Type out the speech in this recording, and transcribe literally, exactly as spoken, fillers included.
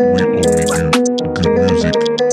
Music.